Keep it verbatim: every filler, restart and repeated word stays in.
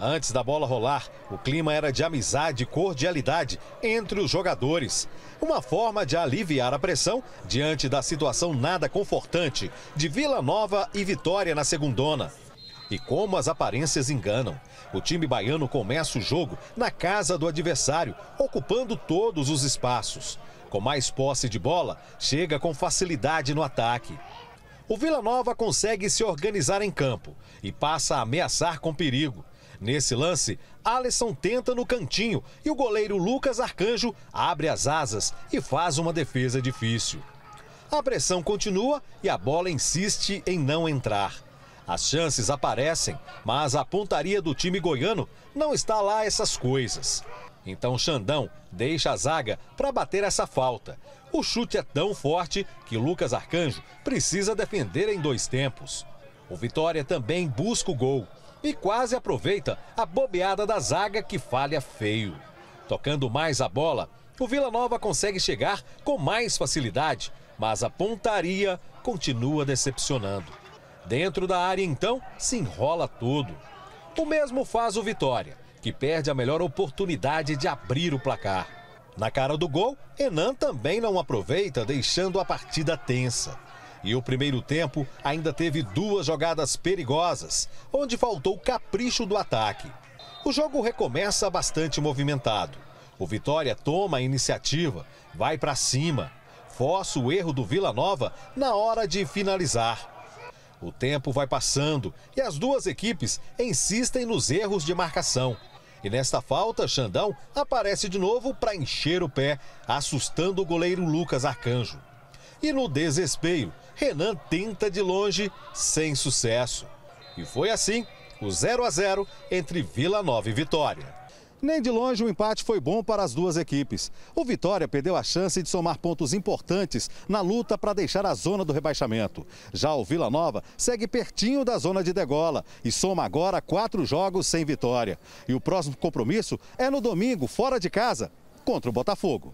Antes da bola rolar, o clima era de amizade e cordialidade entre os jogadores. Uma forma de aliviar a pressão diante da situação nada confortante de Vila Nova e Vitória na segundona. E como as aparências enganam. O time baiano começa o jogo na casa do adversário, ocupando todos os espaços. Com mais posse de bola, chega com facilidade no ataque. O Vila Nova consegue se organizar em campo e passa a ameaçar com perigo. Nesse lance, Alisson tenta no cantinho e o goleiro Lucas Arcanjo abre as asas e faz uma defesa difícil. A pressão continua e a bola insiste em não entrar. As chances aparecem, mas a pontaria do time goiano não está lá essas coisas. Então Xandão deixa a zaga para bater essa falta. O chute é tão forte que Lucas Arcanjo precisa defender em dois tempos. O Vitória também busca o gol e quase aproveita a bobeada da zaga, que falha feio. Tocando mais a bola, o Vila Nova consegue chegar com mais facilidade, mas a pontaria continua decepcionando. Dentro da área, então, se enrola todo. O mesmo faz o Vitória, que perde a melhor oportunidade de abrir o placar. Na cara do gol, Henan também não aproveita, deixando a partida tensa. E o primeiro tempo ainda teve duas jogadas perigosas, onde faltou o capricho do ataque. O jogo recomeça bastante movimentado. O Vitória toma a iniciativa, vai para cima, força o erro do Vila Nova na hora de finalizar. O tempo vai passando e as duas equipes insistem nos erros de marcação. E nesta falta, Xandão aparece de novo para encher o pé, assustando o goleiro Lucas Arcanjo. E no desespero, Renan tenta de longe, sem sucesso. E foi assim o zero a zero entre Vila Nova e Vitória. Nem de longe o empate foi bom para as duas equipes. O Vitória perdeu a chance de somar pontos importantes na luta para deixar a zona do rebaixamento. Já o Vila Nova segue pertinho da zona de degola e soma agora quatro jogos sem vitória. E o próximo compromisso é no domingo, fora de casa, contra o Botafogo.